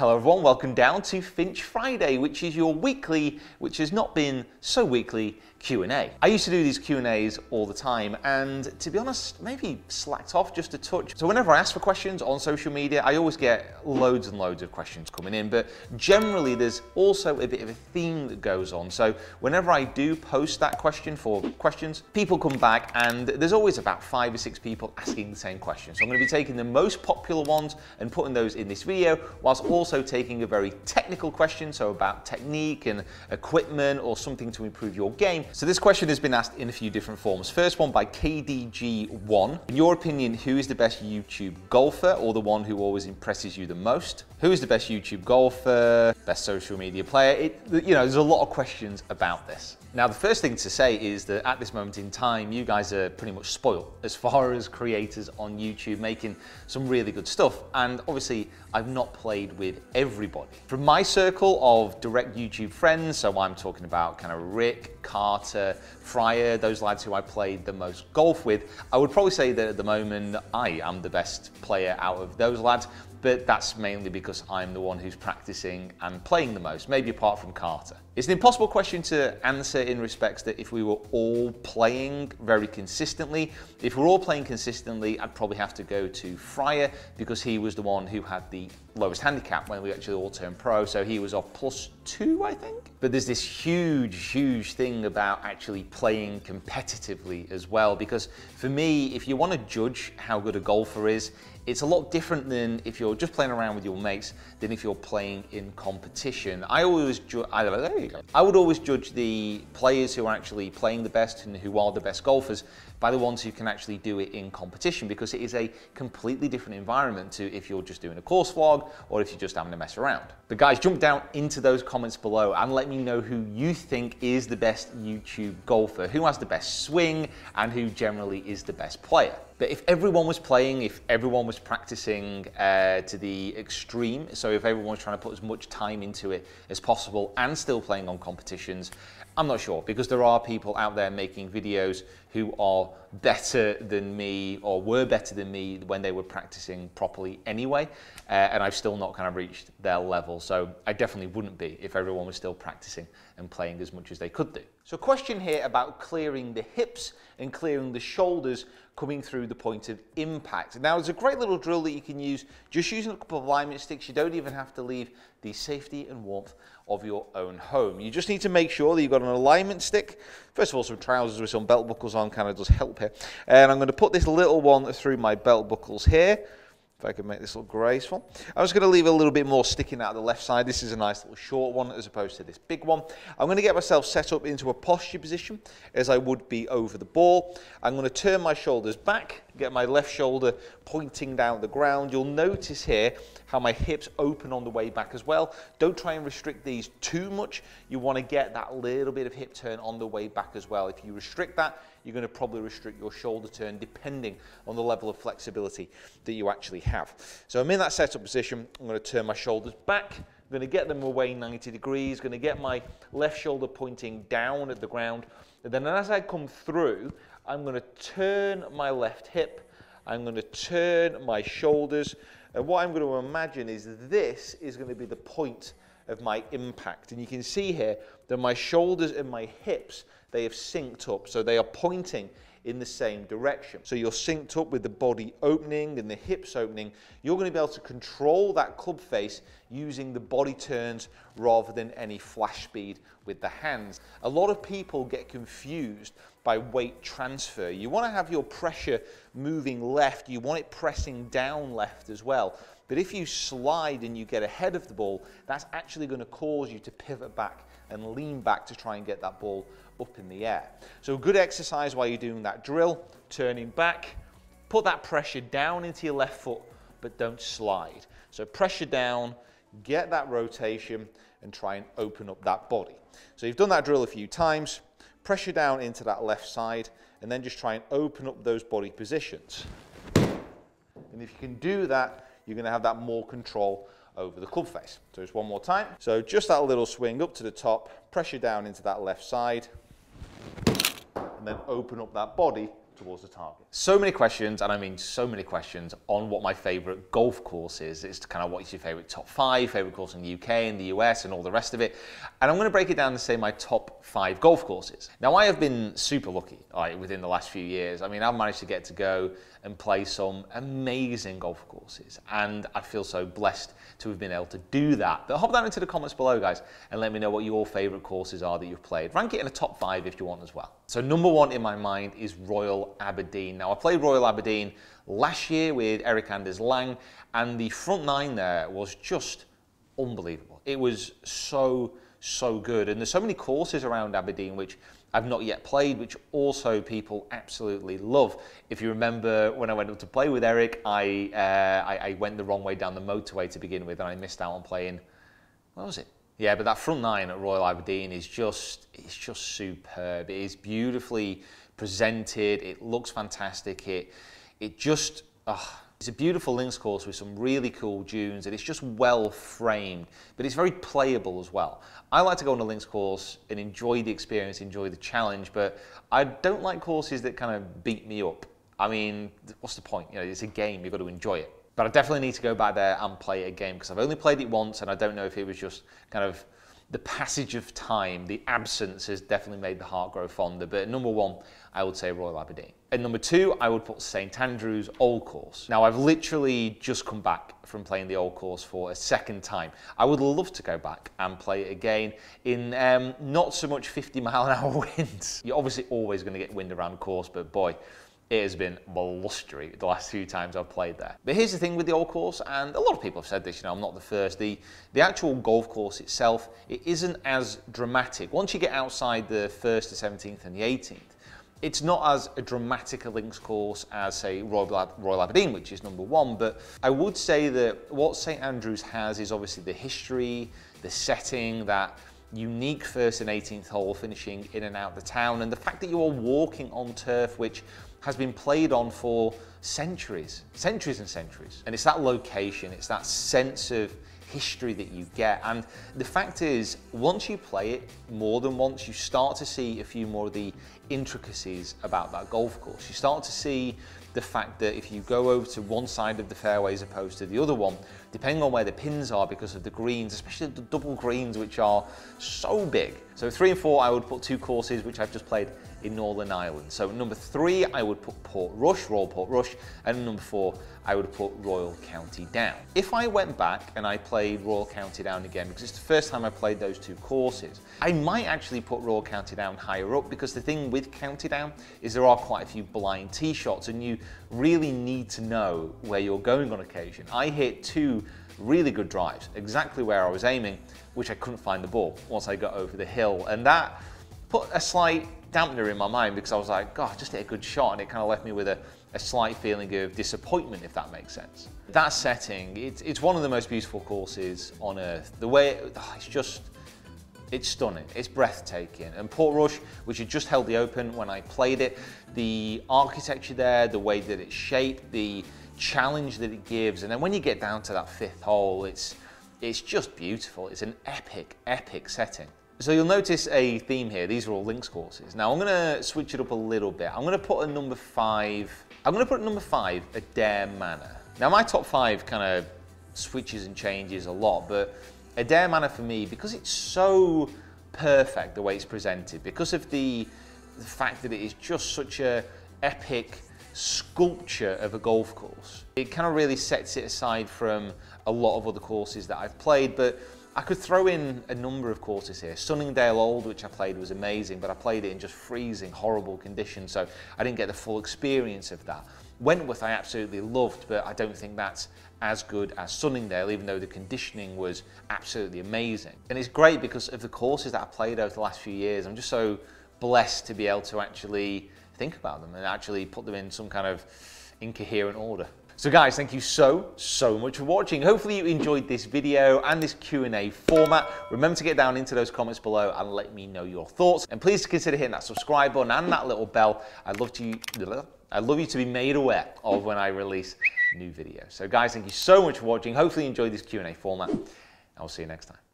Hello everyone, welcome down to Finch Friday, which is your weekly, which has not been so weekly, Q&A. I used to do these Q&As all the time, and to be honest, maybe slacked off just a touch. So whenever I ask for questions on social media, I always get loads and loads of questions coming in, but generally there's also a bit of a theme that goes on. So whenever I do post that question for questions, people come back and there's always about 5 or 6 people asking the same question. So I'm going to be taking the most popular ones and putting those in this video, whilst also taking a very technical question, so about technique and equipment or something to improve your game. So this question has been asked in a few different forms. First one by KDG1. In your opinion, who is the best YouTube golfer, or the one who always impresses you the most? Who is the best YouTube golfer, best social media player? You know, there's a lot of questions about this. Now, the first thing to say is that at this moment in time, you guys are pretty much spoiled as far as creators on YouTube making some really good stuff. And obviously, I've not played with everybody. From my circle of direct YouTube friends, so I'm talking about kind of Rick, Carter, Fryer, those lads who I played the most golf with, I would probably say that at the moment, I am the best player out of those lads. But that's mainly because I'm the one who's practicing and playing the most, maybe apart from Carter. It's an impossible question to answer in respects that if we were all playing very consistently, if we're all playing consistently, I'd probably have to go to Fryer because he was the one who had the lowest handicap when we actually all turned pro, so he was off +2, I think. But there's this huge thing about actually playing competitively as well, because for me, if you want to judge how good a golfer is, it's a lot different than if you're just playing around with your mates than if you're playing in competition. I would always judge the players who are actually playing the best and who are the best golfers by the ones who can actually do it in competition, because it is a completely different environment to if you're just doing a course vlog or if you're just having a mess around. But guys, jump down into those comments below and let me know who you think is the best YouTube golfer, who has the best swing and who generally is the best player. But if everyone was playing, if everyone was practicing to the extreme, so if everyone was trying to put as much time into it as possible and still playing on competitions, I'm not sure, because there are people out there making videos who are better than me or were better than me when they were practicing properly anyway, and I've still not kind of reached their level, so I definitely wouldn't be if everyone was still practicing and playing as much as they could do. So a question here about clearing the hips and clearing the shoulders coming through the point of impact. Now, there's a great little drill that you can use just using a couple of alignment sticks. You don't even have to leave the safety and warmth of your own home. You just need to make sure that you've got an alignment stick. First of all, some trousers with some belt buckles on kind of does help here. And I'm going to put this little one through my belt buckles here. If I can make this look graceful. I'm just going to leave a little bit more sticking out of the left side. This is a nice little short one as opposed to this big one. I'm going to get myself set up into a posture position as I would be over the ball. I'm going to turn my shoulders back, get my left shoulder pointing down the ground. You'll notice here how my hips open on the way back as well. Don't try and restrict these too much. You want to get that little bit of hip turn on the way back as well. If you restrict that, you're going to probably restrict your shoulder turn depending on the level of flexibility that you actually have. So I'm in that setup position. I'm going to turn my shoulders back. I'm going to get them away 90 degrees. I'm going to get my left shoulder pointing down at the ground. And then as I come through, I'm going to turn my left hip. I'm going to turn my shoulders. And what I'm going to imagine is this is going to be the point of my impact. And you can see here that my shoulders and my hips, they have synced up, so they are pointing in the same direction. So you're synced up with the body opening and the hips opening. You're going to be able to control that club face using the body turns rather than any flash speed with the hands. A lot of people get confused by weight transfer. You want to have your pressure moving left. You want it pressing down left as well. But if you slide and you get ahead of the ball, that's actually going to cause you to pivot back and lean back to try and get that ball up in the air. So a good exercise while you're doing that drill, turning back, put that pressure down into your left foot, but don't slide. So pressure down, get that rotation, and try and open up that body. So you've done that drill a few times, pressure down into that left side, and then just try and open up those body positions. And if you can do that, you're going to have that more control over the club face. So just one more time. So just that little swing up to the top, pressure down into that left side, and then open up that body towards the target. So many questions, and I mean so many questions, on what my favourite golf course is. It's kind of what's your favourite top five, favourite course in the UK and the US and all the rest of it. And I'm going to break it down and say my top five golf courses. Now, I have been super lucky within the last few years. I mean, I've managed to get to go and play some amazing golf courses, and I feel so blessed to have been able to do that. But hop down into the comments below, guys, and let me know what your favourite courses are that you've played. Rank it in a top five if you want as well. So number one in my mind is Royal Aberdeen. Now, I played Royal Aberdeen last year with Eric Anders Lang, and the front nine there was just unbelievable. It was so good, and there's so many courses around Aberdeen which I've not yet played, which also people absolutely love. If you remember, when I went up to play with Eric, I went the wrong way down the motorway to begin with, and I missed out on playing, what was it? Yeah, but that front nine at Royal Aberdeen is just superb. It is beautifully presented. It looks fantastic. It just, it's a beautiful links course with some really cool dunes, and it's just well framed, but it's very playable as well. I like to go on a links course and enjoy the experience, enjoy the challenge, but I don't like courses that kind of beat me up. I mean, what's the point? You know, it's a game, you've got to enjoy it. But I definitely need to go back there and play it again, because I've only played it once, and I don't know if it was just kind of the passage of time, the absence has definitely made the heart grow fonder. But at number one, I would say Royal Aberdeen. At number two, I would put St Andrews Old Course. Now, I've literally just come back from playing the Old Course for a second time. I would love to go back and play it again in not so much 50-mile-an-hour winds. You're obviously always going to get wind around the course, but boy, it has been blustery the last few times I've played there. But here's the thing with the Old Course, and a lot of people have said this, you know, I'm not the first. The actual golf course itself, it isn't as dramatic. Once you get outside the 1st, the 17th and the 18th, it's not as a dramatic a links course as, say, Royal Aberdeen, which is number one. But I would say that what St Andrews has is obviously the history, the setting, that unique 1st and 18th hole finishing in and out the town, and the fact that you are walking on turf which has been played on for centuries, centuries and centuries. And it's that location, it's that sense of history that you get. And the fact is, once you play it more than once, you start to see a few more of the intricacies about that golf course. You start to see the fact that if you go over to one side of the fairway as opposed to the other one, depending on where the pins are because of the greens, especially the double greens, which are so big. So three and four, I would put two courses which I've just played in Northern Ireland. So number three, I would put Portrush, Royal Portrush, and number four, I would put Royal County Down. If I went back and I played Royal County Down again, because it's the first time I played those two courses, I might actually put Royal County Down higher up, because the thing with County Down is there are quite a few blind tee shots, and you really need to know where you're going on occasion. I hit two really good drives, exactly where I was aiming, which I couldn't find the ball once I got over the hill, and that put a slight dampener in my mind, because I was like, God, I just hit a good shot, and it kind of left me with a slight feeling of disappointment, if that makes sense. That setting, it's one of the most beautiful courses on earth. The way, it's stunning, it's breathtaking. And Portrush, which had just held the Open when I played it, the architecture there, the way that it's shaped, the challenge that it gives, and then when you get down to that fifth hole, it's just beautiful. It's an epic, epic setting. So you'll notice a theme here. These are all links courses. Now I'm gonna switch it up a little bit. I'm gonna put a number five. I'm gonna put number five, Adair Manor. Now my top five kind of switches and changes a lot, but Adair Manor for me, because it's so perfect the way it's presented, because of the fact that it is just such a epic sculpture of a golf course, it kind of really sets it aside from a lot of other courses that I've played. But I could throw in a number of courses here. Sunningdale Old, which I played, was amazing, but I played it in just freezing, horrible conditions, so I didn't get the full experience of that. Wentworth I absolutely loved, but I don't think that's as good as Sunningdale, even though the conditioning was absolutely amazing. And it's great because of the courses that I played over the last few years. I'm just so blessed to be able to actually think about them and actually put them in some kind of incoherent order. So guys, thank you so much for watching. Hopefully you enjoyed this video and this Q&A format. Remember to get down into those comments below and let me know your thoughts. And please consider hitting that subscribe button and that little bell. I'd love you to be made aware of when I release new videos. So guys, thank you so much for watching. Hopefully you enjoyed this Q&A format. I'll see you next time.